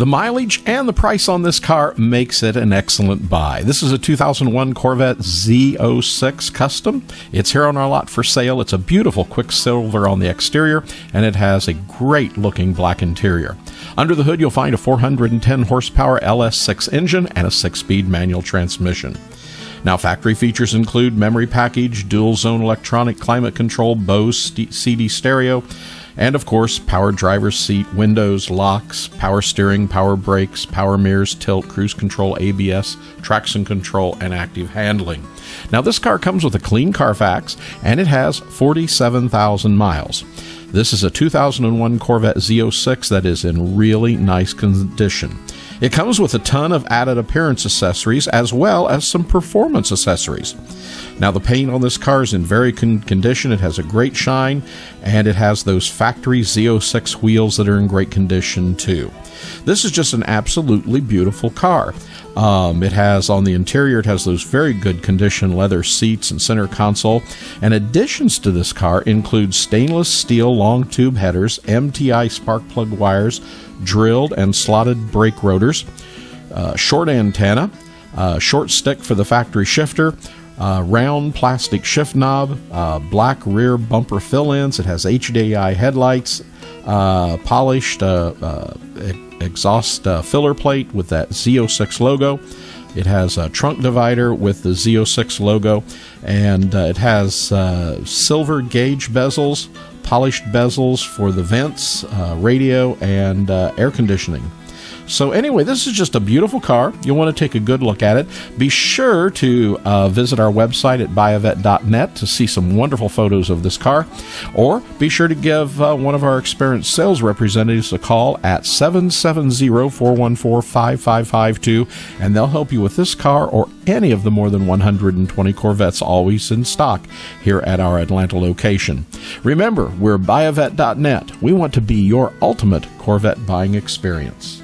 The mileage and the price on this car makes it an excellent buy. This is a 2001 Corvette Z06 Custom. It's here on our lot for sale. It's a beautiful quicksilver on the exterior, and it has a great looking black interior. Under the hood, you'll find a 410 horsepower LS6 engine and a 6-speed manual transmission. Now, factory features include memory package, dual zone electronic climate control, Bose CD stereo, and of course, power driver's seat, windows, locks, power steering, power brakes, power mirrors, tilt, cruise control, ABS, traction control, and active handling. Now, this car comes with a clean Carfax, and it has 47,000 miles. This is a 2001 Corvette Z06 that is in really nice condition. It comes with a ton of added appearance accessories as well as some performance accessories. Now, the paint on this car is in very good condition. It has a great shine, and it has those factory Z06 wheels that are in great condition too. This is just an absolutely beautiful car. It has, on the interior, it has those very good condition leather seats and center console. And additions to this car include stainless steel long tube headers, MTI spark plug wires, drilled and slotted brake rotors, short antenna, short stick for the factory shifter, round plastic shift knob, black rear bumper fill-ins. It has HDI headlights, polished exhaust filler plate with that Z06 logo. It has a trunk divider with the Z06 logo, and it has silver gauge bezels, polished bezels for the vents, radio, and air conditioning. So anyway, this is just a beautiful car. You'll want to take a good look at it. Be sure to visit our website at buyavette.net to see some wonderful photos of this car. Or be sure to give one of our experienced sales representatives a call at 770-414-5552, and they'll help you with this car or any of the more than 120 Corvettes always in stock here at our Atlanta location. Remember, we're buyavette.net. We want to be your ultimate Corvette buying experience.